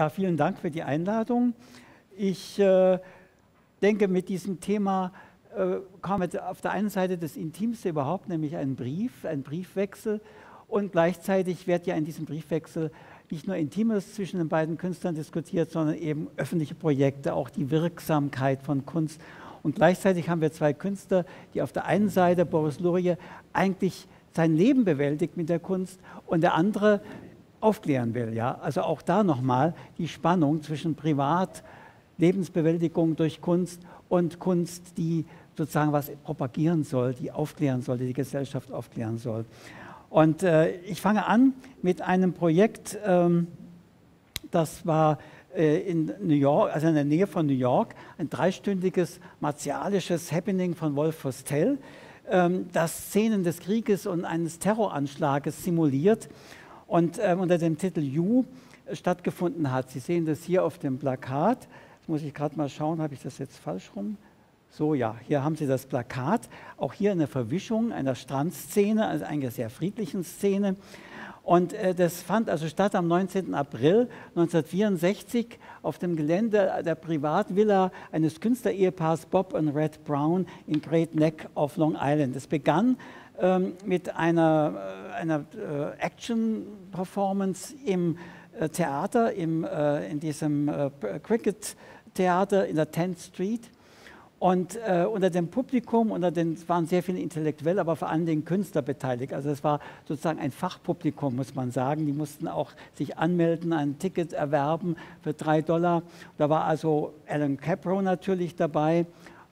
Ja, vielen Dank für die Einladung. Ich denke, mit diesem Thema kam jetzt auf der einen Seite das Intimste überhaupt, nämlich ein Brief, ein Briefwechsel. Und gleichzeitig wird ja in diesem Briefwechsel nicht nur Intimes zwischen den beiden Künstlern diskutiert, sondern eben öffentliche Projekte, auch die Wirksamkeit von Kunst. Und gleichzeitig haben wir zwei Künstler, die auf der einen Seite, Boris Lurie, eigentlich sein Leben bewältigt mit der Kunst und der andere aufklären will. Ja? Also auch da nochmal die Spannung zwischen Privat, Lebensbewältigung durch Kunst und Kunst, die sozusagen was propagieren soll, die aufklären soll, die die Gesellschaft aufklären soll. Und ich fange an mit einem Projekt, das war in New York, also in der Nähe von New York, ein dreistündiges martialisches Happening von Wolf Vostell, das Szenen des Krieges und eines Terroranschlages simuliert und unter dem Titel You stattgefunden hat. Sie sehen das hier auf dem Plakat. Jetzt muss ich gerade mal schauen, habe ich das jetzt falsch rum? So, ja, hier haben Sie das Plakat, auch hier eine Verwischung einer Strandszene, also einer sehr friedlichen Szene. Und das fand also statt am 19. April 1964 auf dem Gelände der Privatvilla eines Künstlerehepaars Bob und Red Brown in Great Neck auf Long Island. Es begann mit einer Action-Performance im Theater, in diesem Cricket-Theater in der 10th Street. Und unter dem Publikum, es waren sehr viele Intellektuelle, aber vor allen Dingen Künstler beteiligt. Also es war sozusagen ein Fachpublikum, muss man sagen. Die mussten auch sich anmelden, ein Ticket erwerben für $3. Da war also Allan Kaprow natürlich dabei.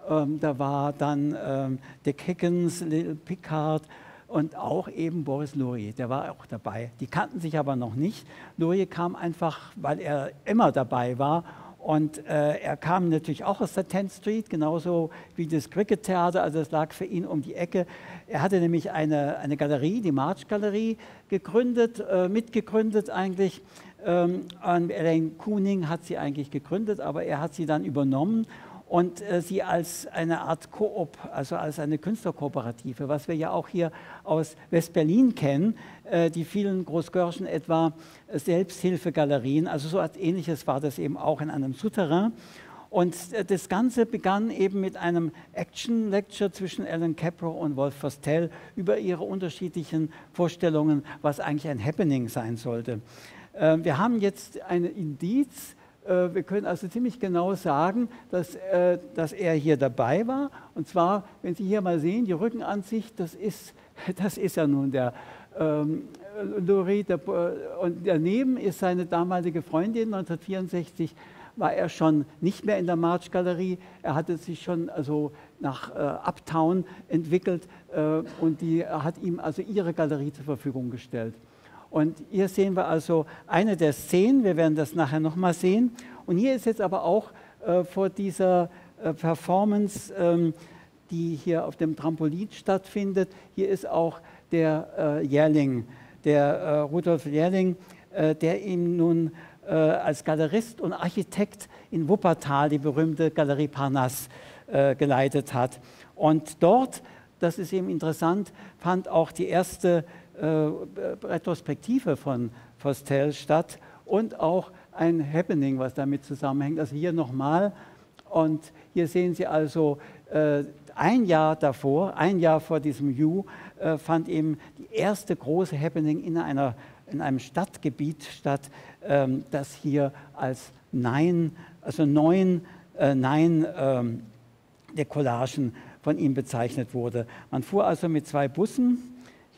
Da war dann Dick Higgins, Lil Picard und auch eben Boris Lurie. Der war auch dabei. Die kannten sich aber noch nicht. Lurie kam einfach, weil er immer dabei war. Und er kam natürlich auch aus der 10th Street, genauso wie das Cricket-Theater, also es lag für ihn um die Ecke. Er hatte nämlich eine Galerie, die March-Galerie, gegründet, mitgegründet eigentlich. Elaine Kooning hat sie eigentlich gegründet, aber er hat sie dann übernommen und sie als eine Art Koop, also als eine Künstlerkooperative, was wir ja auch hier aus West-Berlin kennen, die vielen Großgörschen etwa Selbsthilfegalerien, also so etwas Ähnliches war das eben auch in einem Souterrain. Und das Ganze begann eben mit einem Action-Lecture zwischen Allan Kaprow und Wolf Vostell über ihre unterschiedlichen Vorstellungen, was eigentlich ein Happening sein sollte. Wir haben jetzt ein Indiz. Wir können also ziemlich genau sagen, dass er hier dabei war. Und zwar, wenn Sie hier mal sehen, die Rückenansicht, das ist ja nun der Lurie. Und daneben ist seine damalige Freundin. 1964 war er schon nicht mehr in der March-Galerie. Er hatte sich schon also nach Uptown entwickelt und die hat ihm also ihre Galerie zur Verfügung gestellt. Und hier sehen wir also eine der Szenen, wir werden das nachher nochmal sehen. Und hier ist jetzt aber auch vor dieser Performance, die hier auf dem Trampolin stattfindet, hier ist auch der Jährling, der Rudolf Jährling, der ihm nun als Galerist und Architekt in Wuppertal die berühmte Galerie Parnass geleitet hat. Und dort, das ist eben interessant, fand auch die erste Retrospektive von Vostell statt und auch ein Happening, was damit zusammenhängt. Also hier nochmal, und hier sehen Sie also ein Jahr davor, ein Jahr vor diesem You, fand eben die erste große Happening in einem Stadtgebiet statt, das hier als Nein-Collagen von ihm bezeichnet wurde. Man fuhr also mit zwei Bussen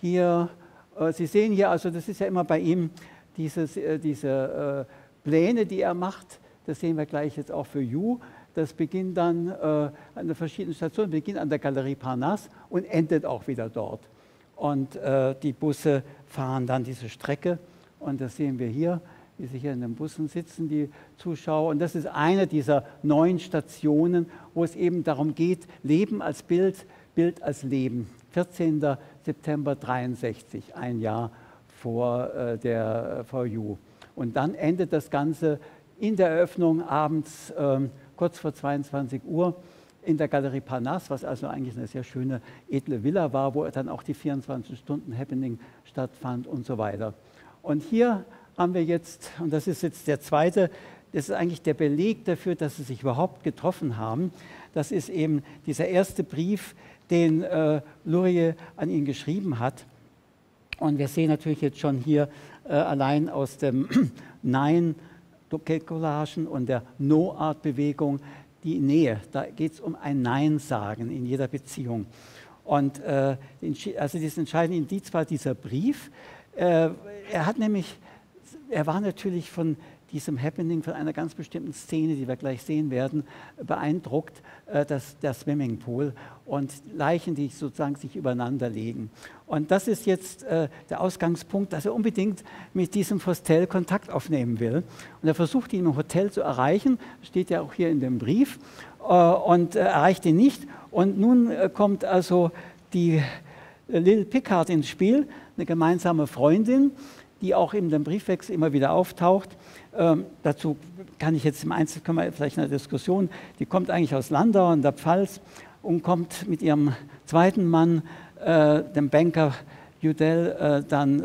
hier. Sie sehen hier, also das ist ja immer bei ihm, diese Pläne, die er macht, das sehen wir gleich jetzt auch für You. Das beginnt dann an den verschiedenen Stationen, beginnt an der Galerie Parnass und endet auch wieder dort. Und die Busse fahren dann diese Strecke und das sehen wir hier, wie sie hier in den Bussen sitzen, die Zuschauer. Und das ist eine dieser 9 Stationen, wo es eben darum geht, Leben als Bild, Bild als Leben. 14. September 1963, ein Jahr vor der VU. Und dann endet das Ganze in der Eröffnung abends kurz vor 22 Uhr in der Galerie Parnass, was also eigentlich eine sehr schöne, edle Villa war, wo dann auch die 24-Stunden-Happening stattfand und so weiter. Und hier haben wir jetzt, und das ist jetzt der zweite, das ist eigentlich der Beleg dafür, dass sie sich überhaupt getroffen haben. Das ist eben dieser erste Brief, den Lurie an ihn geschrieben hat. Und wir sehen natürlich jetzt schon hier allein aus dem Nein-Collagen und der No-Art-Bewegung die Nähe. Da geht es um ein Nein-Sagen in jeder Beziehung. Und also das entscheidende Indiz war dieser Brief. Er war natürlich von diesem Happening, von einer ganz bestimmten Szene, die wir gleich sehen werden, beeindruckt, dass der Swimmingpool und Leichen, die sozusagen sich übereinander legen. Und das ist jetzt der Ausgangspunkt, dass er unbedingt mit diesem Vostell Kontakt aufnehmen will. Und er versucht, ihn im Hotel zu erreichen, steht ja auch hier in dem Brief, und erreicht ihn nicht. Und nun kommt also die Lil Picard ins Spiel, eine gemeinsame Freundin, die auch in dem Briefwechsel immer wieder auftaucht. Dazu kann ich jetzt im Einzelnen, können wir vielleicht eine Diskussion, die kommt eigentlich aus Landau in der Pfalz und kommt mit ihrem zweiten Mann, dem Banker Judell, dann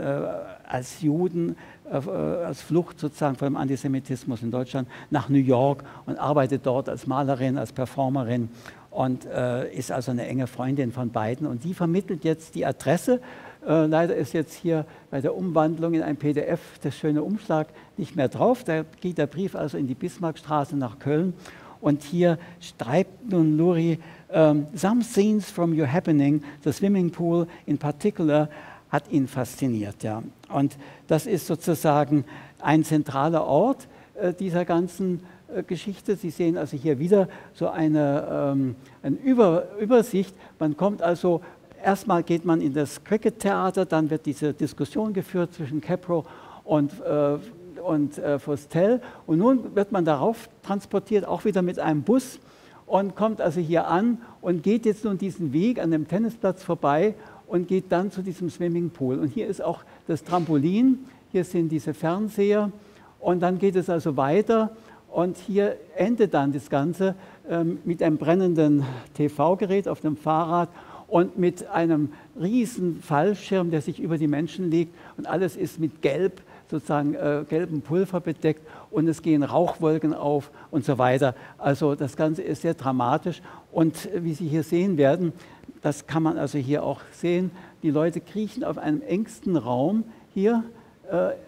als Juden, als Flucht sozusagen vor dem Antisemitismus in Deutschland nach New York und arbeitet dort als Malerin, als Performerin und ist also eine enge Freundin von beiden. Und die vermittelt jetzt die Adresse. Leider ist jetzt hier bei der Umwandlung in ein PDF der schöne Umschlag nicht mehr drauf. Da geht der Brief also in die Bismarckstraße nach Köln. Und hier schreibt nun Lurie, some scenes from your happening, the swimming pool in particular, hat ihn fasziniert. Ja. Und das ist sozusagen ein zentraler Ort dieser ganzen Geschichte. Sie sehen also hier wieder so eine Übersicht. Man kommt also... Erstmal geht man in das Cricket-Theater, dann wird diese Diskussion geführt zwischen Kaprow und Vostell. Und nun wird man darauf transportiert, auch wieder mit einem Bus und kommt also hier an und geht jetzt nun diesen Weg an dem Tennisplatz vorbei und geht dann zu diesem Swimmingpool. Und hier ist auch das Trampolin, hier sind diese Fernseher und dann geht es also weiter. Und hier endet dann das Ganze mit einem brennenden TV-Gerät auf dem Fahrrad und mit einem riesen Fallschirm, der sich über die Menschen legt und alles ist mit gelb, sozusagen gelbem Pulver bedeckt und es gehen Rauchwolken auf und so weiter. Also das Ganze ist sehr dramatisch und wie Sie hier sehen werden, das kann man also hier auch sehen, die Leute kriechen auf einem engsten Raum hier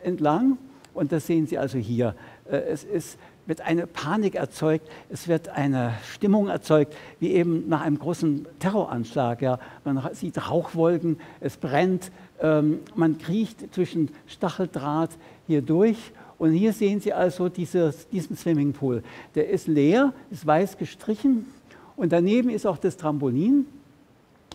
entlang und das sehen Sie also hier. Es wird eine Panik erzeugt, es wird eine Stimmung erzeugt, wie eben nach einem großen Terroranschlag. Ja. Man sieht Rauchwolken, es brennt, man kriecht zwischen Stacheldraht hier durch. Und hier sehen Sie also diesen Swimmingpool. Der ist leer, ist weiß gestrichen und daneben ist auch das Trampolin.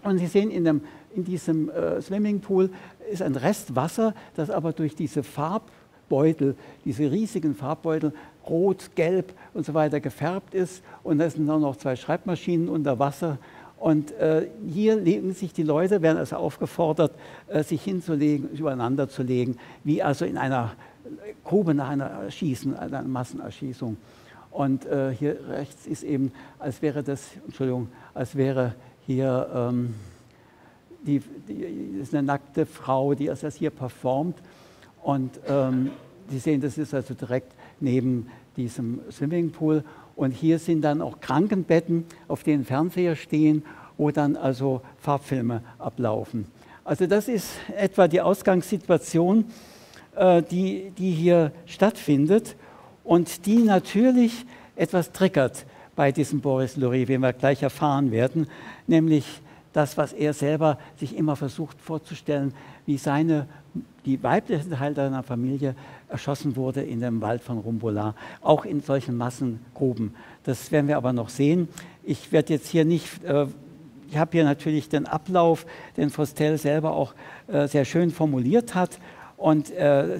Und Sie sehen in diesem Swimmingpool ist ein Rest Wasser, das aber durch diese Farbbeutel, diese riesigen Farbbeutel, rot, gelb und so weiter gefärbt ist und da sind noch zwei Schreibmaschinen unter Wasser und hier legen sich die Leute, werden also aufgefordert, sich hinzulegen, übereinander zu legen, wie also in einer Grube nach einer Massenerschießung. Und hier rechts ist eben, als wäre hier ist eine nackte Frau, die das hier performt und Sie sehen, das ist also direkt neben diesem Swimmingpool. Und hier sind dann auch Krankenbetten, auf denen Fernseher stehen, wo dann also Farbfilme ablaufen. Also das ist etwa die Ausgangssituation, die hier stattfindet und die natürlich etwas triggert bei diesem Boris Lurie, wie wir gleich erfahren werden, nämlich das, was er selber sich immer versucht vorzustellen, wie die weiblichen Teil seiner Familie erschossen wurde in dem Wald von Rumbula, auch in solchen Massengruben. Das werden wir aber noch sehen. Ich werde jetzt hier nicht, ich habe hier natürlich den Ablauf, den Vostell selber auch sehr schön formuliert hat und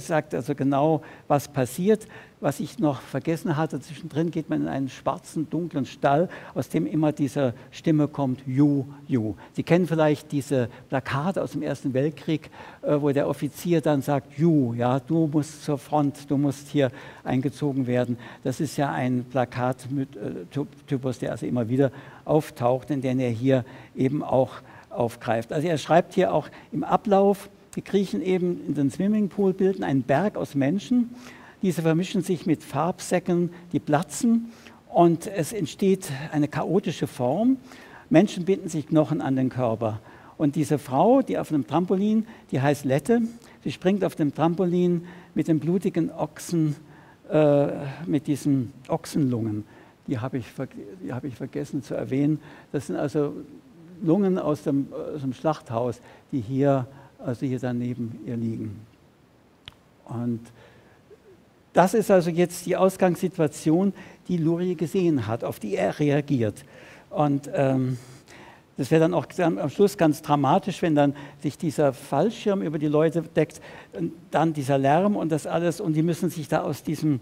sagt also genau, was passiert. Was ich noch vergessen hatte, zwischendrin geht man in einen schwarzen, dunklen Stall, aus dem immer diese Stimme kommt, you, you. Sie kennen vielleicht diese Plakate aus dem Ersten Weltkrieg, wo der Offizier dann sagt, you, ja, du musst zur Front, du musst hier eingezogen werden. Das ist ja ein Plakattypus, der also immer wieder auftaucht, in den er hier eben auch aufgreift. Also er schreibt hier auch im Ablauf Die kriechen eben in den Swimmingpool, bilden einen Berg aus Menschen. Diese vermischen sich mit Farbsäcken, die platzen und es entsteht eine chaotische Form. Menschen binden sich Knochen an den Körper. Und diese Frau, die auf einem Trampolin, die heißt Lette, sie springt auf dem Trampolin mit den blutigen Ochsen, mit diesen Ochsenlungen. Die hab ich vergessen zu erwähnen. Das sind also Lungen aus dem Schlachthaus, die hier, also hier daneben ihr liegen. Und das ist also jetzt die Ausgangssituation, die Lurie gesehen hat, auf die er reagiert. Und das wäre dann auch am Schluss ganz dramatisch, wenn dann sich dieser Fallschirm über die Leute deckt, und dann dieser Lärm und das alles. Und die müssen sich da aus diesem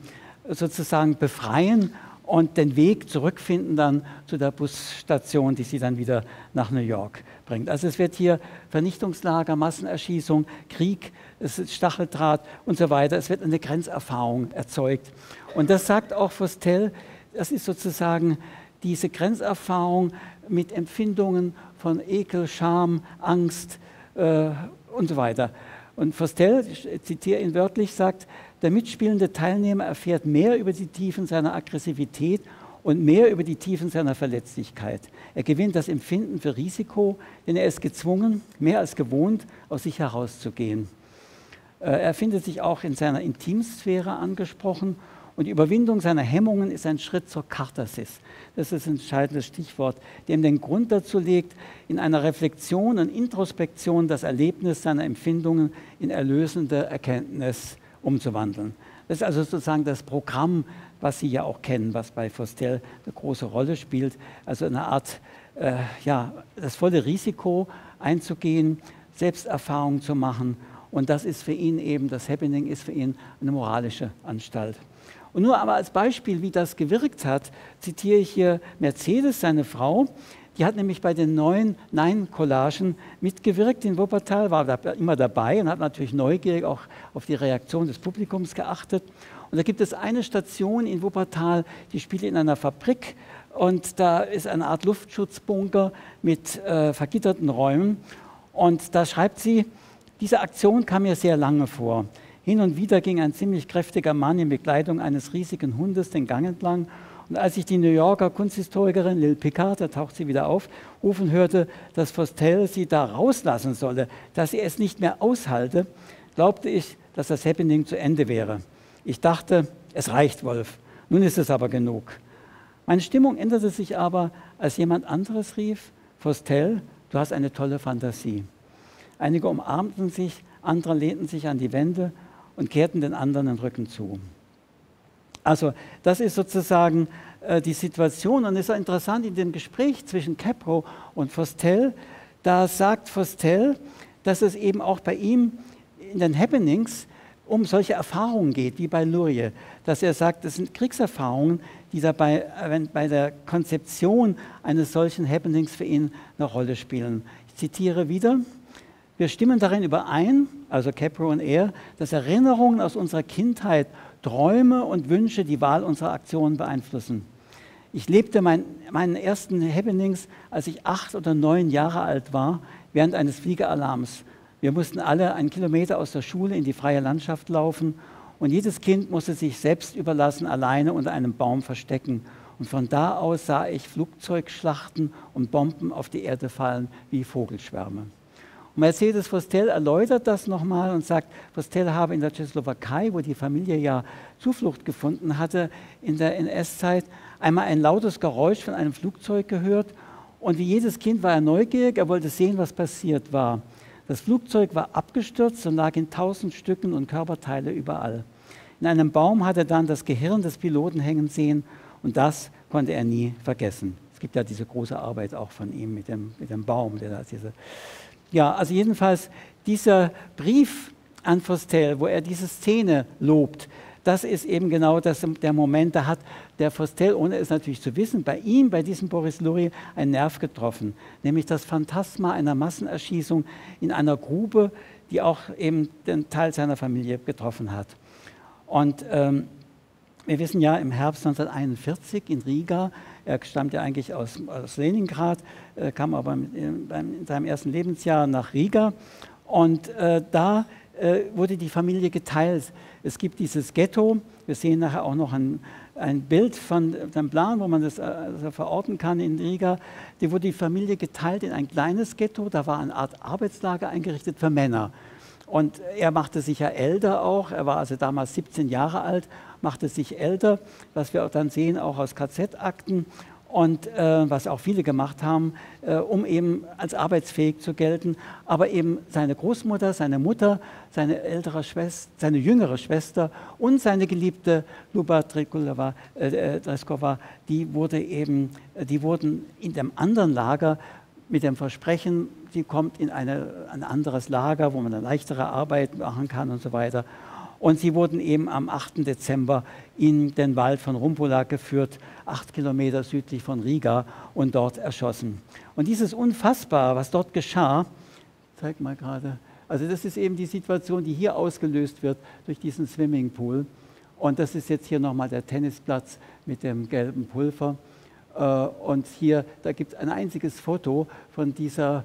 sozusagen befreien und den Weg zurückfinden dann zu der Busstation, die sie dann wieder nach New York bringt. Also es wird hier Vernichtungslager, Massenerschießung, Krieg, es ist Stacheldraht und so weiter. Es wird eine Grenzerfahrung erzeugt. Und das sagt auch Vostell, das ist sozusagen diese Grenzerfahrung mit Empfindungen von Ekel, Scham, Angst und so weiter. Und Vostell, ich zitiere ihn wörtlich, sagt, der mitspielende Teilnehmer erfährt mehr über die Tiefen seiner Aggressivität und mehr über die Tiefen seiner Verletzlichkeit. Er gewinnt das Empfinden für Risiko, denn er ist gezwungen, mehr als gewohnt, aus sich herauszugehen. Er findet sich auch in seiner Intimsphäre angesprochen. Und die Überwindung seiner Hemmungen ist ein Schritt zur Katharsis. Das ist ein entscheidendes Stichwort, dem den Grund dazu legt, in einer Reflexion und Introspektion das Erlebnis seiner Empfindungen in erlösende Erkenntnis umzuwandeln. Das ist also sozusagen das Programm, was Sie ja auch kennen, was bei Vostell eine große Rolle spielt. Also eine Art, ja, das volle Risiko einzugehen, Selbsterfahrung zu machen. Und das ist für ihn eben, das Happening ist für ihn eine moralische Anstalt. Und nur aber als Beispiel, wie das gewirkt hat, zitiere ich hier Mercedes, seine Frau. Die hat nämlich bei den neuen Nein-Collagen mitgewirkt in Wuppertal, war da immer dabei und hat natürlich neugierig auch auf die Reaktion des Publikums geachtet. Und da gibt es eine Station in Wuppertal, die spielt in einer Fabrik und da ist eine Art Luftschutzbunker mit vergitterten Räumen. Und da schreibt sie, diese Aktion kam mir sehr lange vor. Hin und wieder ging ein ziemlich kräftiger Mann in Begleitung eines riesigen Hundes den Gang entlang. Und als ich die New Yorker Kunsthistorikerin Lil Picard, da taucht sie wieder auf, rufen hörte, dass Vostell sie da rauslassen solle, dass sie es nicht mehr aushalte, glaubte ich, dass das Happening zu Ende wäre. Ich dachte, es reicht, Wolf. Nun ist es aber genug. Meine Stimmung änderte sich aber, als jemand anderes rief, Vostell, du hast eine tolle Fantasie. Einige umarmten sich, andere lehnten sich an die Wände und kehrten den anderen den Rücken zu. Also das ist sozusagen die Situation und es ist interessant in dem Gespräch zwischen Kaprow und Vostell, da sagt Vostell, dass es eben auch bei ihm in den Happenings um solche Erfahrungen geht, wie bei Lurie, dass er sagt, es sind Kriegserfahrungen, die dabei bei der Konzeption eines solchen Happenings für ihn eine Rolle spielen. Ich zitiere wieder. Wir stimmen darin überein, also Kaprow und er, dass Erinnerungen aus unserer Kindheit, Träume und Wünsche die Wahl unserer Aktionen beeinflussen. Ich lebte meinen ersten Happenings, als ich 8 oder 9 Jahre alt war, während eines Fliegeralarms. Wir mussten alle 1 Kilometer aus der Schule in die freie Landschaft laufen und jedes Kind musste sich selbst überlassen, alleine unter einem Baum verstecken. Und von da aus sah ich Flugzeugschlachten und Bomben auf die Erde fallen wie Vogelschwärme. Mercedes Vostell erläutert das nochmal und sagt, Vostell habe in der Tschechoslowakei, wo die Familie ja Zuflucht gefunden hatte in der NS-Zeit, einmal ein lautes Geräusch von einem Flugzeug gehört und wie jedes Kind war er neugierig, er wollte sehen, was passiert war. Das Flugzeug war abgestürzt und lag in 1000 Stücken und Körperteile überall. In einem Baum hat er dann das Gehirn des Piloten hängen sehen und das konnte er nie vergessen. Es gibt ja diese große Arbeit auch von ihm mit dem Baum, der da diese... Ja, also jedenfalls dieser Brief an Vostell, wo er diese Szene lobt, das ist eben genau das, der Moment, da hat der Vostell, ohne es natürlich zu wissen, bei ihm, bei diesem Boris Lurie, einen Nerv getroffen. Nämlich das Phantasma einer Massenerschießung in einer Grube, die auch eben den Teil seiner Familie getroffen hat. Und wir wissen ja, im Herbst 1941 in Riga, er stammt ja eigentlich aus Leningrad, kam aber in seinem ersten Lebensjahr nach Riga Und da wurde die Familie geteilt. Es gibt dieses Ghetto, wir sehen nachher auch noch ein Bild von einem Plan, wo man das verorten kann in Riga. Da wurde die Familie geteilt in ein kleines Ghetto, da war eine Art Arbeitslager eingerichtet für Männer. Und er machte sich ja älter auch, er war also damals 17 Jahre alt, machte sich älter, was wir auch dann sehen, auch aus KZ-Akten und was auch viele gemacht haben, um eben als arbeitsfähig zu gelten. Aber eben seine Großmutter, seine Mutter, seine ältere Schwester, seine jüngere Schwester und seine geliebte Luba Dreskova, die wurden in dem anderen Lager mit dem Versprechen, die kommt in ein anderes Lager, wo man eine leichtere Arbeit machen kann und so weiter. Und sie wurden eben am 8. Dezember in den Wald von Rumbula geführt, 8 Kilometer südlich von Riga und dort erschossen. Und dieses Unfassbare, was dort geschah, zeig mal gerade, also das ist eben die Situation, die hier ausgelöst wird durch diesen Swimmingpool. Und das ist jetzt hier nochmal der Tennisplatz mit dem gelben Pulver. Und hier, da gibt es ein einziges Foto von diesem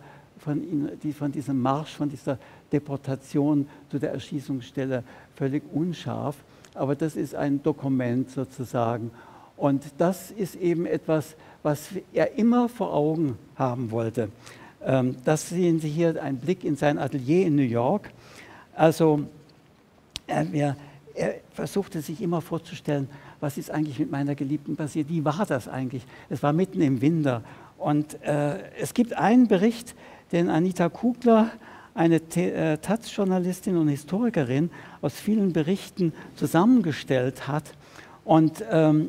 Marsch, von dieser Deportation zu der Erschießungsstelle, völlig unscharf. Aber das ist ein Dokument sozusagen. Und das ist eben etwas, was er immer vor Augen haben wollte. Das sehen Sie hier, ein Blick in sein Atelier in New York. Also er versuchte sich immer vorzustellen, was ist eigentlich mit meiner Geliebten passiert? Wie war das eigentlich? Es war mitten im Winter. Und es gibt einen Bericht, den Anita Kugler, eine Taz-Journalistin und Historikerin, aus vielen Berichten zusammengestellt hat. Und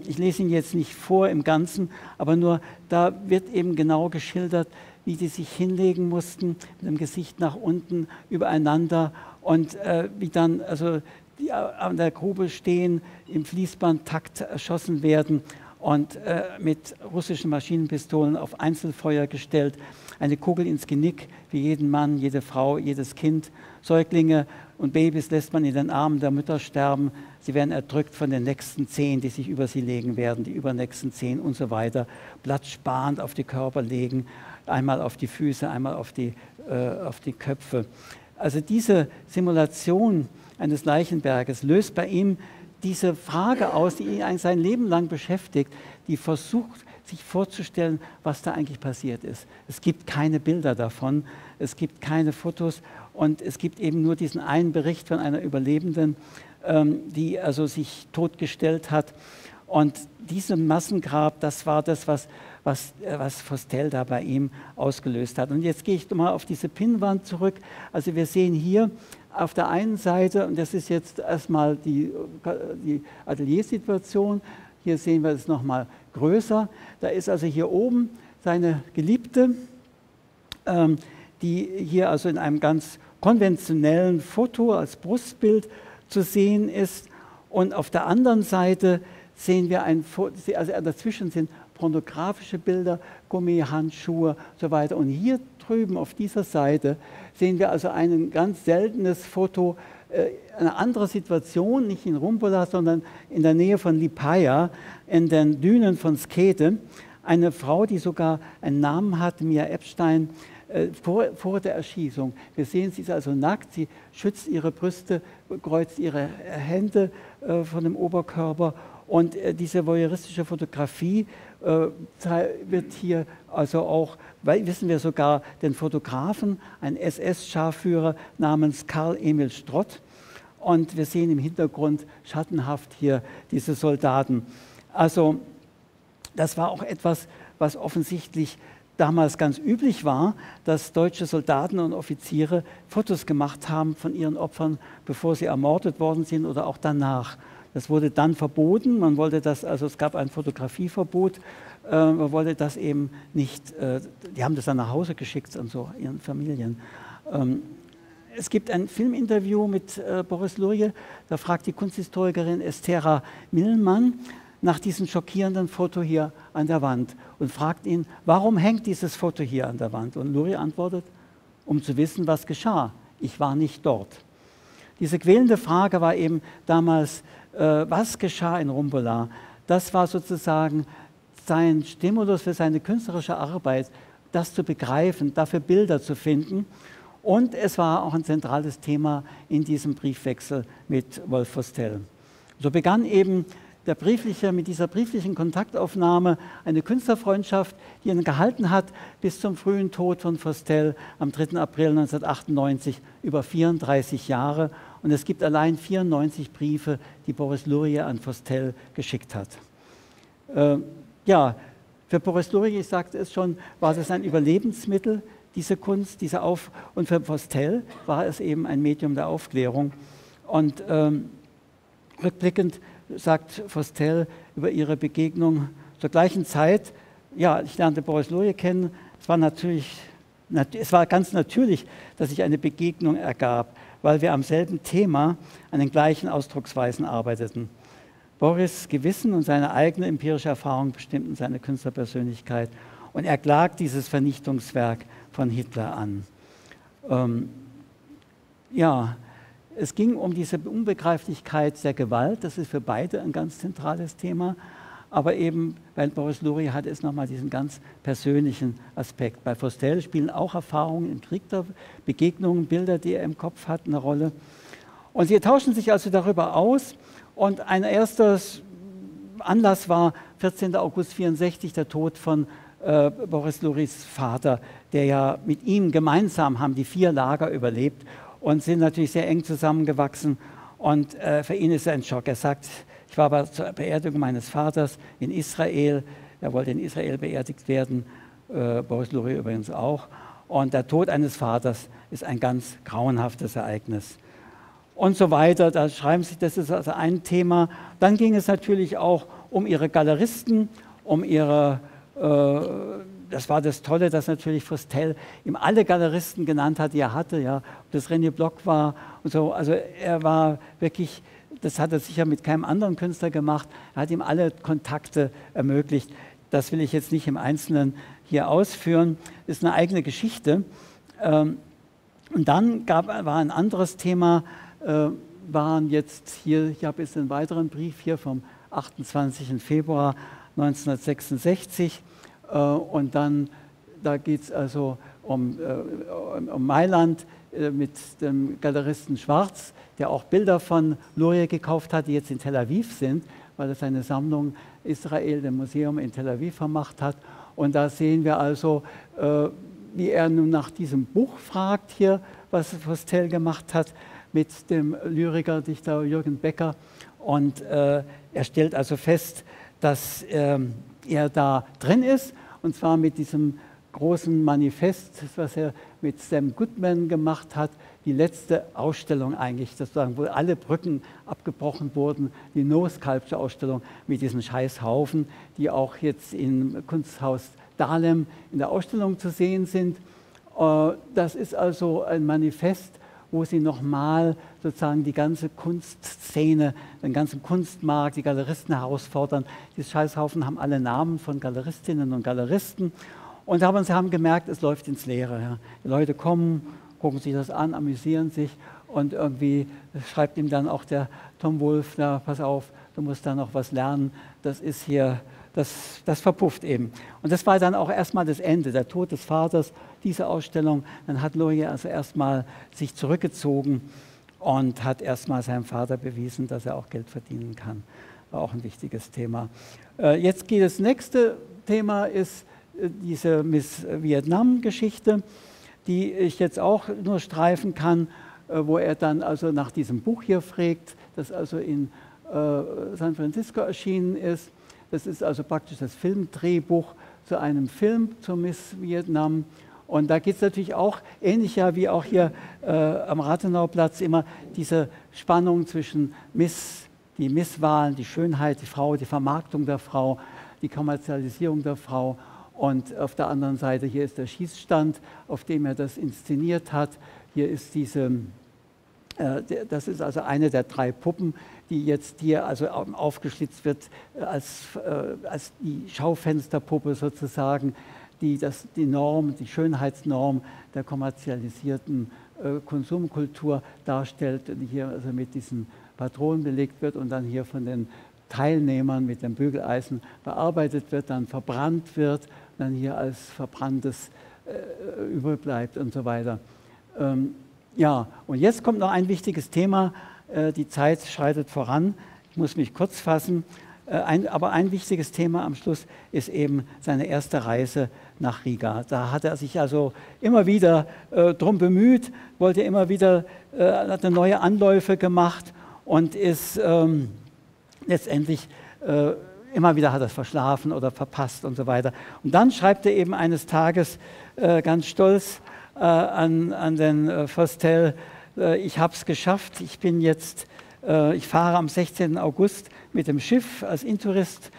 ich lese ihn jetzt nicht vor im Ganzen, aber nur da wird eben genau geschildert, wie die sich hinlegen mussten, mit dem Gesicht nach unten übereinander und wie dann, also die an der Grube stehen, im Fließbandtakt erschossen werden und mit russischen Maschinenpistolen auf Einzelfeuer gestellt, eine Kugel ins Genick für jeden Mann, jede Frau, jedes Kind. Säuglinge und Babys lässt man in den Armen der Mütter sterben, sie werden erdrückt von den nächsten 10, die sich über sie legen werden, die übernächsten 10 und so weiter, blattsparend auf die Körper legen, einmal auf die Füße, einmal auf die Köpfe. Also diese Simulation eines Leichenberges löst bei ihm diese Frage aus, die ihn eigentlich sein Leben lang beschäftigt, die versucht, sich vorzustellen, was da eigentlich passiert ist. Es gibt keine Bilder davon, es gibt keine Fotos und es gibt eben nur diesen einen Bericht von einer Überlebenden, die also sich totgestellt hat. Und dieses Massengrab, das war das, was Vostell da bei ihm ausgelöst hat. Und jetzt gehe ich mal auf diese Pinnwand zurück. Also wir sehen hier auf der einen Seite, und das ist jetzt erstmal die Atelier-Situation, hier sehen wir es nochmal größer, da ist also hier oben seine Geliebte, die hier also in einem ganz konventionellen Foto als Brustbild zu sehen ist. Und auf der anderen Seite sehen wir ein Foto, also dazwischen sind pornografische Bilder, Gummihandschuhe und so weiter. Und hier drüben auf dieser Seite sehen wir also ein ganz seltenes Foto, eine andere Situation, nicht in Rumbula, sondern in der Nähe von Liepāja, in den Dünen von Skete. Eine Frau, die sogar einen Namen hat, Mia Epstein, vor der Erschießung. Wir sehen, sie ist also nackt, sie schützt ihre Brüste, kreuzt ihre Hände von dem Oberkörper. Und diese voyeuristische Fotografie wird hier also auch, wissen wir sogar den Fotografen, ein SS-Scharführer namens Karl Emil Strott. Und wir sehen im Hintergrund schattenhaft hier diese Soldaten. Also das war auch etwas, was offensichtlich damals ganz üblich war, dass deutsche Soldaten und Offiziere Fotos gemacht haben von ihren Opfern, bevor sie ermordet worden sind oder auch danach. Das wurde dann verboten, man wollte das, also es gab ein Fotografieverbot, man wollte das eben nicht, die haben das dann nach Hause geschickt und so, ihren Familien. Es gibt ein Filminterview mit Boris Lurie, da fragt die Kunsthistorikerin Estera Millmann nach diesem schockierenden Foto hier an der Wand und fragt ihn, warum hängt dieses Foto hier an der Wand? Und Lurie antwortet, um zu wissen, was geschah. Ich war nicht dort. Diese quälende Frage war eben damals, was geschah in Rumbula? Das war sozusagen sein Stimulus für seine künstlerische Arbeit, das zu begreifen, dafür Bilder zu finden. Und es war auch ein zentrales Thema in diesem Briefwechsel mit Wolf Vostell. So begann eben mit dieser brieflichen Kontaktaufnahme eine Künstlerfreundschaft, die ihn gehalten hat bis zum frühen Tod von Vostell am 3. April 1998, über 34 Jahre. Und es gibt allein 94 Briefe, die Boris Lurie an Vostell geschickt hat. Ja, für Boris Lurie, ich sagte es schon, war das ein Überlebensmittel, diese Kunst, und für Vostell war es eben ein Medium der Aufklärung. Und rückblickend sagt Vostell über ihre Begegnung zur gleichen Zeit, ja, ich lernte Boris Lurie kennen, es war ganz natürlich, dass sich eine Begegnung ergab, weil wir am selben Thema an den gleichen Ausdrucksweisen arbeiteten. Boris' Gewissen und seine eigene empirische Erfahrung bestimmten seine Künstlerpersönlichkeit und er klagt dieses Vernichtungswerk von Hitler an. Ja, es ging um diese Unbegreiflichkeit der Gewalt, das ist für beide ein ganz zentrales Thema, aber eben bei Boris Lurie hatte es nochmal diesen ganz persönlichen Aspekt. Bei Vostell spielen auch Erfahrungen im Krieg, Begegnungen, Bilder, die er im Kopf hat, eine Rolle. Und sie tauschen sich also darüber aus und ein erster Anlass war 14. August 1964, der Tod von Boris Luries Vater, der ja mit ihm gemeinsam haben die 4 Lager überlebt und sind natürlich sehr eng zusammengewachsen und für ihn ist es ein Schock. Er sagt, ich war aber zur Beerdigung meines Vaters in Israel, er wollte in Israel beerdigt werden, Boris Lurie übrigens auch, und der Tod eines Vaters ist ein ganz grauenhaftes Ereignis. Und so weiter, da schreiben sie, das ist also ein Thema. Dann ging es natürlich auch um ihre Galeristen, um ihre, das war das Tolle, dass natürlich Vostell ihm alle Galeristen genannt hat, die er hatte, ja, ob das René Block war und so, also er war wirklich, das hat er sicher mit keinem anderen Künstler gemacht, er hat ihm alle Kontakte ermöglicht. Das will ich jetzt nicht im Einzelnen hier ausführen, ist eine eigene Geschichte. Und dann war ein anderes Thema, waren jetzt hier, ich habe jetzt einen weiteren Brief hier vom 28. Februar 1966 und dann, da geht es also um Mailand mit dem Galeristen Schwarz, der auch Bilder von Lurie gekauft hat, die jetzt in Tel Aviv sind, weil er seine Sammlung Israel, dem Museum in Tel Aviv vermacht hat. Und da sehen wir also, wie er nun nach diesem Buch fragt hier, was Vostell gemacht hat, mit dem Lyriker, Dichter Jürgen Becker. Und er stellt also fest, dass er da drin ist, und zwar mit diesem großen Manifest, was er mit Sam Goodman gemacht hat, die letzte Ausstellung eigentlich, sozusagen, wo alle Brücken abgebrochen wurden, die No-Sculpture-Ausstellung mit diesem Scheißhaufen, die auch jetzt im Kunsthaus Dahlem in der Ausstellung zu sehen sind. Das ist also ein Manifest, wo sie nochmal sozusagen die ganze Kunstszene, den ganzen Kunstmarkt, die Galeristen herausfordern. Diese Scheißhaufen haben alle Namen von Galeristinnen und Galeristen und sie haben gemerkt, es läuft ins Leere. Die Leute kommen, gucken sich das an, amüsieren sich und irgendwie schreibt ihm dann auch der Tom Wolf, na, pass auf, du musst da noch was lernen, das ist hier, das verpufft eben. Und das war dann auch erstmal das Ende, der Tod des Vaters, diese Ausstellung, dann hat Lurie also erstmal sich zurückgezogen und hat erstmal seinem Vater bewiesen, dass er auch Geld verdienen kann. War auch ein wichtiges Thema. Jetzt geht das nächste Thema, ist diese Miss Vietnam-Geschichte, die ich jetzt auch nur streifen kann, wo er dann also nach diesem Buch hier fragt, das also in San Francisco erschienen ist. Das ist also praktisch das Filmdrehbuch zu einem Film zur Miss Vietnam. Und da geht es natürlich auch, ähnlich ja wie auch hier am Rathenauplatz, immer diese Spannung zwischen die Misswahlen, die Schönheit, die Frau, die Vermarktung der Frau, die Kommerzialisierung der Frau. Und auf der anderen Seite, hier ist der Schießstand, auf dem er das inszeniert hat. Hier ist diese, das ist also eine der 3 Puppen, die jetzt hier also aufgeschlitzt wird als die Schaufensterpuppe sozusagen, die Norm, die Schönheitsnorm der kommerzialisierten Konsumkultur darstellt, die hier also mit diesen Patronen belegt wird und dann hier von den Teilnehmern mit dem Bügeleisen bearbeitet wird, dann verbrannt wird, dann hier als verbranntes übrig bleibt und so weiter. Ja, und jetzt kommt noch ein wichtiges Thema. Die Zeit schreitet voran. Ich muss mich kurz fassen. Aber ein wichtiges Thema am Schluss ist eben seine erste Reise nach Riga. Da hat er sich also immer wieder drum bemüht, wollte immer wieder, hat neue Anläufe gemacht und ist letztendlich immer wieder hat er es verschlafen oder verpasst und so weiter. Und dann schreibt er eben eines Tages ganz stolz an den Vostell, ich habe es geschafft, ich bin jetzt, ich fahre am 16. August mit dem Schiff als Intourist,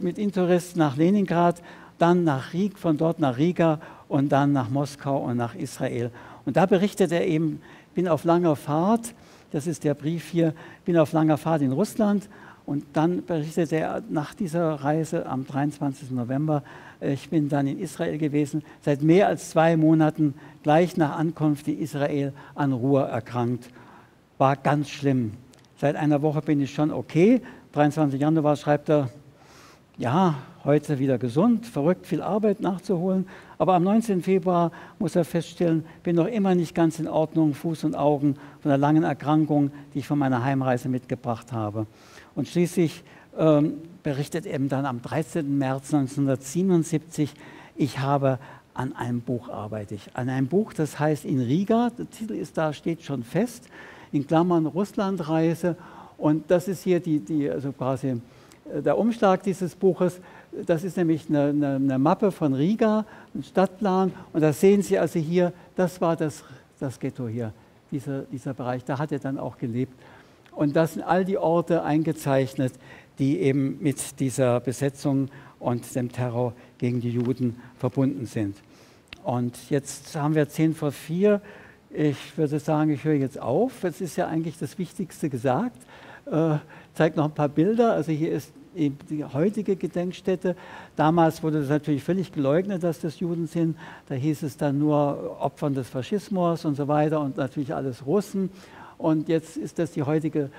mit Intourist nach Leningrad, dann nach Riga, von dort nach Riga und dann nach Moskau und nach Israel. Und da berichtet er eben, bin auf langer Fahrt, das ist der Brief hier, bin auf langer Fahrt in Russland und dann berichtet er nach dieser Reise am 23. November, ich bin dann in Israel gewesen, seit mehr als 2 Monaten gleich nach Ankunft in Israel an Ruhr erkrankt. War ganz schlimm. Seit einer Woche bin ich schon okay. 23. Januar schreibt er, ja, heute wieder gesund, verrückt, viel Arbeit nachzuholen. Aber am 19. Februar muss er feststellen, bin noch immer nicht ganz in Ordnung, Fuß und Augen von der langen Erkrankung, die ich von meiner Heimreise mitgebracht habe. Und schließlich berichtet eben dann am 13. März 1977, ich habe an einem Buch arbeite ich. An einem Buch, das heißt In Riga, der Titel ist da, steht schon fest, in Klammern Russlandreise. Und das ist hier also quasi der Umschlag dieses Buches. Das ist nämlich eine Mappe von Riga, ein Stadtplan. Und da sehen Sie also hier, das war das Ghetto hier, dieser Bereich. Da hat er dann auch gelebt. Und das sind all die Orte eingezeichnet, die eben mit dieser Besetzung und dem Terror gegen die Juden verbunden sind. Und jetzt haben wir 3:50. Ich würde sagen, ich höre jetzt auf. Es ist ja eigentlich das Wichtigste gesagt. Ich zeige noch ein paar Bilder. Also hier ist eben die heutige Gedenkstätte. Damals wurde das natürlich völlig geleugnet, dass das Juden sind. Da hieß es dann nur Opfer des Faschismus und so weiter und natürlich alles Russen. Und jetzt ist das die heutige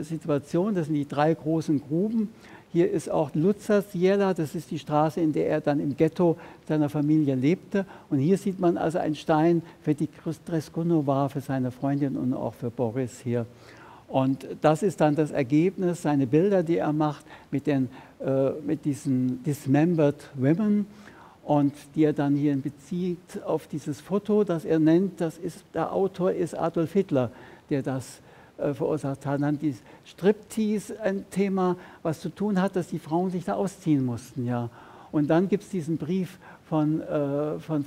Situation. Das sind die 3 großen Gruben. Hier ist auch Luzarsjela, das ist die Straße, in der er dann im Ghetto seiner Familie lebte. Und hier sieht man also einen Stein für die Dreskunova, für seine Freundin und auch für Boris hier. Und das ist dann das Ergebnis, seine Bilder, die er macht mit diesen Dismembered Women und die er dann hier bezieht auf dieses Foto, das er nennt, der Autor ist Adolf Hitler, der das verursacht hat. Dann die Striptease, ein Thema, was zu tun hat, dass die Frauen sich da ausziehen mussten. Ja. Und dann gibt es diesen Brief von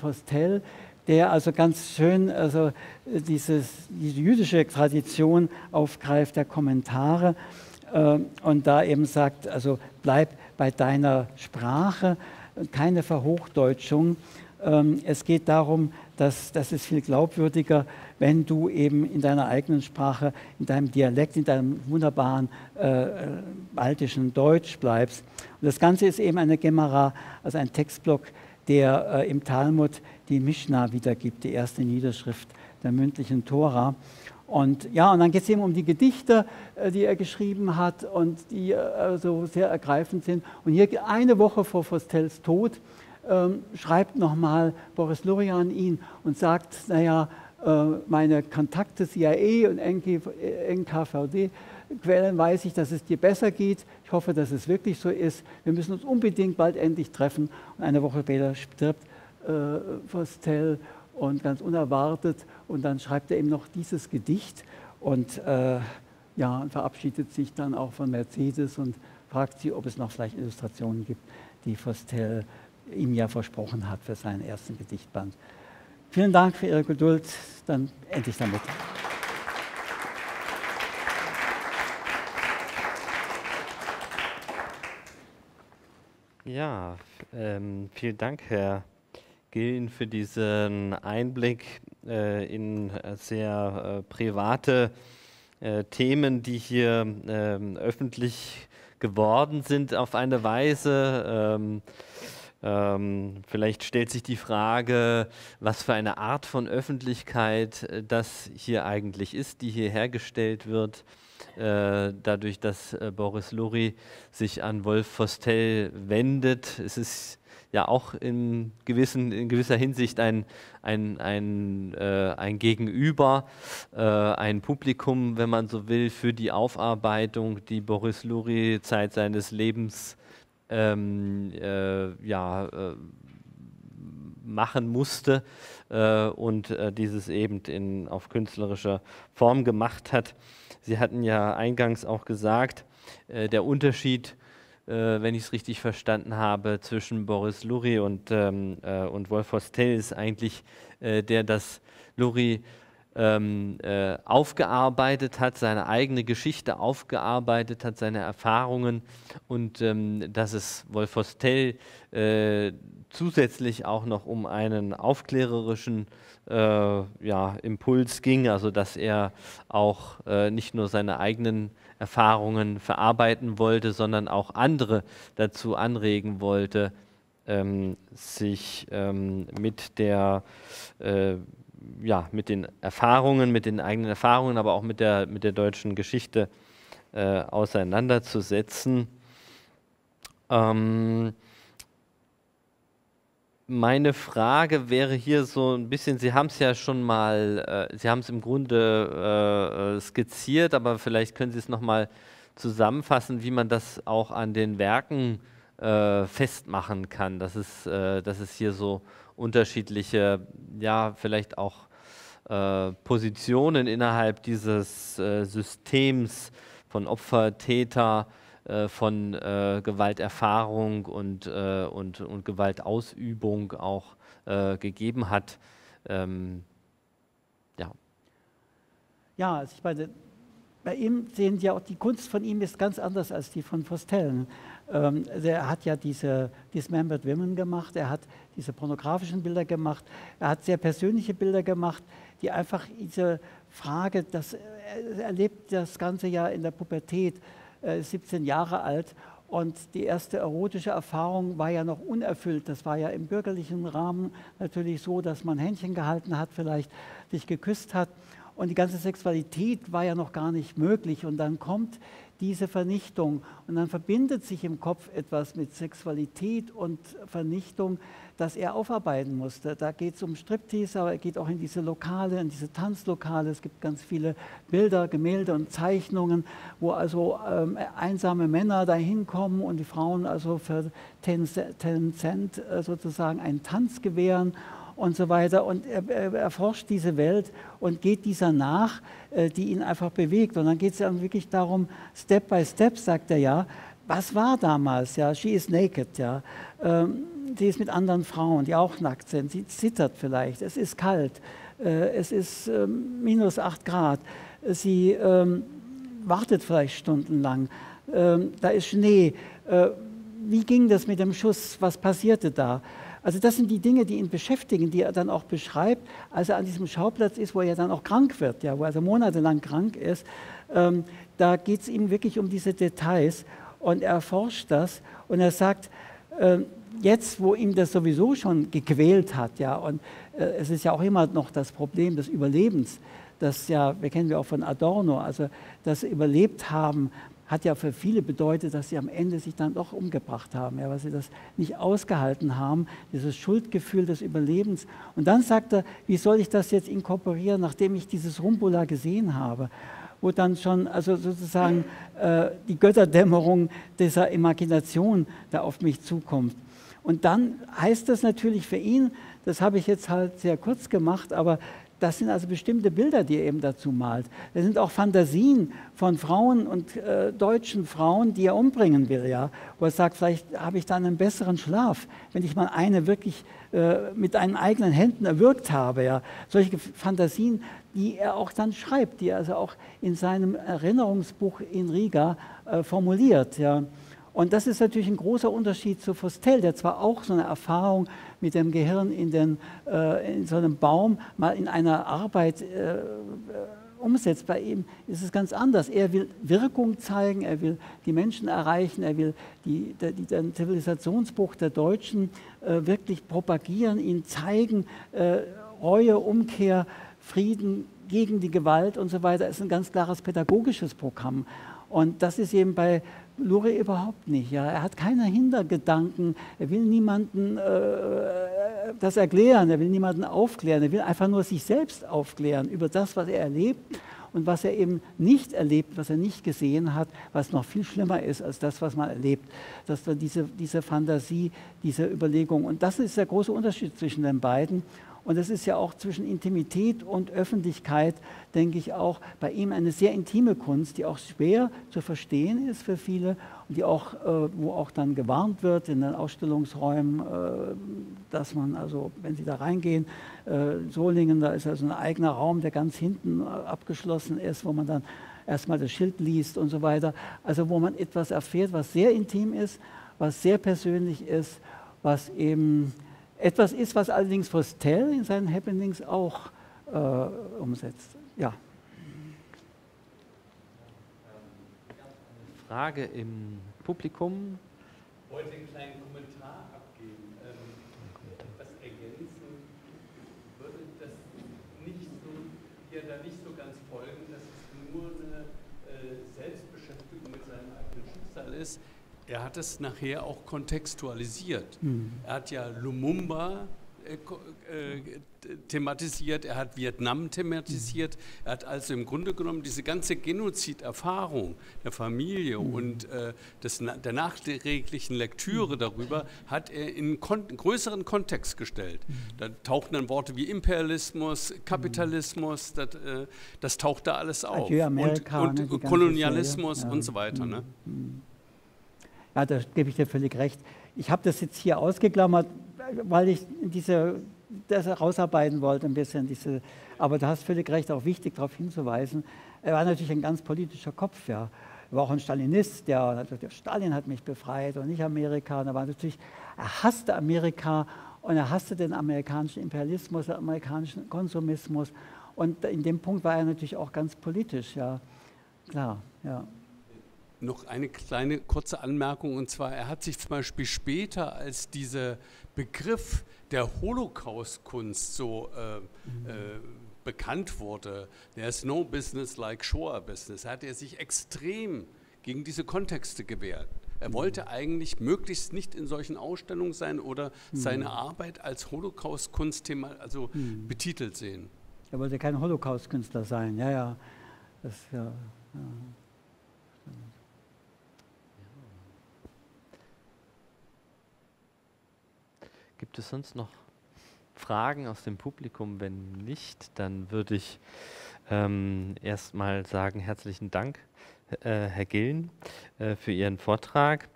Vostell, der also ganz schön also diese jüdische Tradition aufgreift, der Kommentare, und da eben sagt, also bleib bei deiner Sprache, keine Verhochdeutschung. Es geht darum, das ist viel glaubwürdiger, wenn du eben in deiner eigenen Sprache, in deinem Dialekt, in deinem wunderbaren baltischen Deutsch bleibst. Und das Ganze ist eben eine Gemara, also ein Textblock, der im Talmud die Mischna wiedergibt, die erste Niederschrift der mündlichen Tora. Und ja, und dann geht es eben um die Gedichte, die er geschrieben hat und die so sehr ergreifend sind. Und hier eine Woche vor Vostells Tod schreibt nochmal Boris Lurie an ihn und sagt, naja, meine Kontakte CIA und NKVD-Quellen weiß ich, dass es dir besser geht. Ich hoffe, dass es wirklich so ist. Wir müssen uns unbedingt bald endlich treffen. Und eine Woche später stirbt Vostell und ganz unerwartet. Und dann schreibt er eben noch dieses Gedicht und ja, verabschiedet sich dann auch von Mercedes und fragt sie, ob es noch vielleicht Illustrationen gibt, die Vostell ihm ja versprochen hat für seinen ersten Gedichtband. Vielen Dank für Ihre Geduld. Dann ende ich damit. Ja, vielen Dank, Herr Gillen, für diesen Einblick in sehr private Themen, die hier öffentlich geworden sind auf eine Weise. Vielleicht stellt sich die Frage, was für eine Art von Öffentlichkeit das hier eigentlich ist, die hier hergestellt wird, dadurch, dass Boris Lurie sich an Wolf Vostell wendet. Es ist ja auch in gewisser Hinsicht ein Gegenüber, ein Publikum, wenn man so will, für die Aufarbeitung, die Boris Lurie Zeit seines Lebens machen musste und dieses eben auf künstlerischer Form gemacht hat. Sie hatten ja eingangs auch gesagt, der Unterschied, wenn ich es richtig verstanden habe, zwischen Boris Lurie und Wolf Vostell ist eigentlich der, dass Lurie aufgearbeitet hat, seine eigene Geschichte aufgearbeitet hat, seine Erfahrungen, und dass es Wolf Vostell zusätzlich auch noch um einen aufklärerischen Impuls ging, also dass er auch nicht nur seine eigenen Erfahrungen verarbeiten wollte, sondern auch andere dazu anregen wollte, sich mit den eigenen Erfahrungen, aber auch mit der deutschen Geschichte auseinanderzusetzen. Meine Frage wäre hier so ein bisschen, Sie haben es ja schon mal, Sie haben es im Grunde skizziert, aber vielleicht können Sie es nochmal zusammenfassen, wie man das auch an den Werken festmachen kann, dass es hier so unterschiedliche, ja, vielleicht auch Positionen innerhalb dieses Systems von Opfer, Täter, von Gewalterfahrung und Gewaltausübung auch gegeben hat. Ja, also ich meine, bei ihm sehen Sie ja auch, die Kunst von ihm ist ganz anders als die von Vostell. Also er hat ja diese Dismembered Women gemacht, er hat diese pornografischen Bilder gemacht, er hat sehr persönliche Bilder gemacht, die einfach diese Frage, er lebt das ganze Jahr in der Pubertät, 17 Jahre alt, und die erste erotische Erfahrung war ja noch unerfüllt. Das war ja im bürgerlichen Rahmen natürlich so, dass man Händchen gehalten hat, vielleicht sich geküsst hat, und die ganze Sexualität war ja noch gar nicht möglich, und dann kommt diese Vernichtung, und dann verbindet sich im Kopf etwas mit Sexualität und Vernichtung, das er aufarbeiten musste. Da geht es um Striptease, aber er geht auch in diese Lokale, in diese Tanzlokale. Es gibt ganz viele Bilder, Gemälde und Zeichnungen, wo also einsame Männer da hinkommen und die Frauen also für 10 Cent sozusagen einen Tanz gewähren und so weiter. Und er erforscht diese Welt und geht dieser nach, die ihn einfach bewegt. Und dann geht es ja wirklich darum, Step by Step, sagt er ja, was war damals? Ja, she is naked, ja. Sie ist mit anderen Frauen, die auch nackt sind. Sie zittert vielleicht, es ist kalt, es ist -8 Grad. Sie wartet vielleicht stundenlang, da ist Schnee. Wie ging das mit dem Schuss? Was passierte da? Also das sind die Dinge, die ihn beschäftigen, die er dann auch beschreibt, als er an diesem Schauplatz ist, wo er dann auch krank wird, ja, wo er also monatelang krank ist. Da geht es ihm wirklich um diese Details, und er erforscht das, und er sagt, jetzt, wo ihm das sowieso schon gequält hat, ja, und es ist ja auch immer noch das Problem des Überlebens, das ja, wir kennen wir auch von Adorno, also das Überlebt haben hat ja für viele bedeutet, dass sie am Ende sich dann doch umgebracht haben, ja, weil sie das nicht ausgehalten haben, dieses Schuldgefühl des Überlebens. Und dann sagt er, wie soll ich das jetzt inkorporieren, nachdem ich dieses Rumbula gesehen habe, wo dann schon also sozusagen die Götterdämmerung dieser Imagination da auf mich zukommt. Und dann heißt das natürlich für ihn, das habe ich jetzt halt sehr kurz gemacht, aber das sind also bestimmte Bilder, die er eben dazu malt. Das sind auch Fantasien von Frauen und deutschen Frauen, die er umbringen will, ja, wo er sagt, vielleicht habe ich dann einen besseren Schlaf, wenn ich mal eine wirklich mit meinen eigenen Händen erwürgt habe. Ja. Solche Fantasien, die er auch dann schreibt, die er also auch in seinem Erinnerungsbuch in Riga formuliert. Ja. Und das ist natürlich ein großer Unterschied zu Vostell, der zwar auch so eine Erfahrung mit dem Gehirn in so einem Baum mal in einer Arbeit umsetzt. Bei ihm ist es ganz anders. Er will Wirkung zeigen, er will die Menschen erreichen, er will den Zivilisationsbruch der Deutschen wirklich propagieren, ihnen zeigen, Reue, Umkehr, Frieden gegen die Gewalt und so weiter. Es ist ein ganz klares pädagogisches Programm. Und das ist eben bei Lurie überhaupt nicht. Ja. Er hat keine Hintergedanken, er will niemanden das erklären, er will niemanden aufklären, er will einfach nur sich selbst aufklären über das, was er erlebt und was er eben nicht erlebt, was er nicht gesehen hat, was noch viel schlimmer ist als das, was man erlebt. Das war diese Fantasie, diese Überlegung. Und das ist der große Unterschied zwischen den beiden. Und das ist ja auch zwischen Intimität und Öffentlichkeit, denke ich, auch bei ihm eine sehr intime Kunst, die auch schwer zu verstehen ist für viele und die auch, wo auch dann gewarnt wird in den Ausstellungsräumen, dass man, also wenn Sie da reingehen, in Solingen, da ist also ein eigener Raum, der ganz hinten abgeschlossen ist, wo man dann erstmal das Schild liest und so weiter. Also wo man etwas erfährt, was sehr intim ist, was sehr persönlich ist, was eben etwas ist, was allerdings Vostell in seinen Happenings auch umsetzt. Ja. Frage im Publikum. Ich wollte einen kleinen Kommentar abgeben. Etwas ergänzen. Ich würde das nicht so, ja, da nicht so ganz folgen, dass es nur eine Selbstbeschäftigung mit seinem eigenen Schicksal ist. Er hat es nachher auch kontextualisiert. Mhm. Er hat ja Lumumba thematisiert, er hat Vietnam thematisiert, er hat also im Grunde genommen diese ganze Genoziderfahrung der Familie und der nachträglichen Lektüre darüber hat er in einen größeren Kontext gestellt. Da tauchten dann Worte wie Imperialismus, Kapitalismus, das taucht da alles auf. Amerika, und Kolonialismus und so weiter. Ne? Ja, da gebe ich dir völlig recht. Ich habe das jetzt hier ausgeklammert, weil ich das herausarbeiten wollte ein bisschen. Aber du hast völlig recht, auch wichtig darauf hinzuweisen. Er war natürlich ein ganz politischer Kopf. Ja. Er war auch ein Stalinist, der hat gesagt, Stalin hat mich befreit und nicht Amerika. Und er hasste Amerika und er hasste den amerikanischen Imperialismus, den amerikanischen Konsumismus. Und in dem Punkt war er natürlich auch ganz politisch. Ja, klar, ja. Noch eine kleine kurze Anmerkung, und zwar, er hat sich zum Beispiel später, als dieser Begriff der Holocaust-Kunst so bekannt wurde, there's no business like Shoah business, hat er sich extrem gegen diese Kontexte gewehrt. Er wollte eigentlich möglichst nicht in solchen Ausstellungen sein oder seine Arbeit als Holocaust-Kunstthema betitelt sehen. Er wollte kein Holocaust-Künstler sein, ja, ja. Das, ja, ja. Gibt es sonst noch Fragen aus dem Publikum? Wenn nicht, dann würde ich erstmal sagen, herzlichen Dank, Herr Gillen, für Ihren Vortrag.